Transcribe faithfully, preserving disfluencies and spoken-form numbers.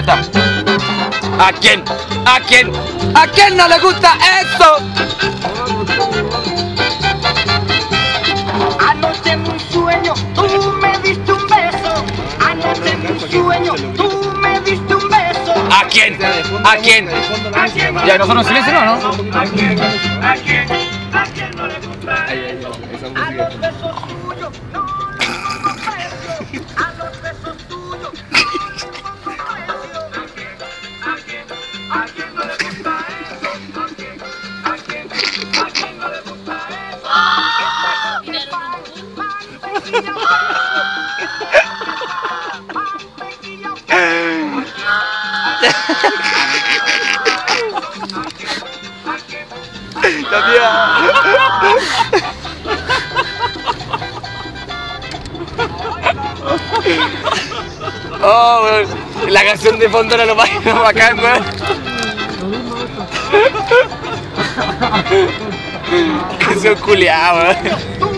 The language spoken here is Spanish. está. ¿A quién? ¿A quién? ¿A quién no le gusta esto? Anoche en un sueño tú me diste un beso. Anoche en un sueño tú me diste un beso. ¿A quién? ¿A quién? ¿A quién? Ya nosotros en silencio, ¿no? ¿A quién? ¿A quién? ¿A quién no le gusta esto? A los besos tuyos no me gusta esto. A los besos tuyos no me gusta esto. ¿A quién? ¿A quién no le gusta esto? ¿A quién? ¿A quién? ¿A quién no le gusta esto? La tía. Oh, weón. La canción de fondo era lo más bacán, weón. Canción culiada, weón.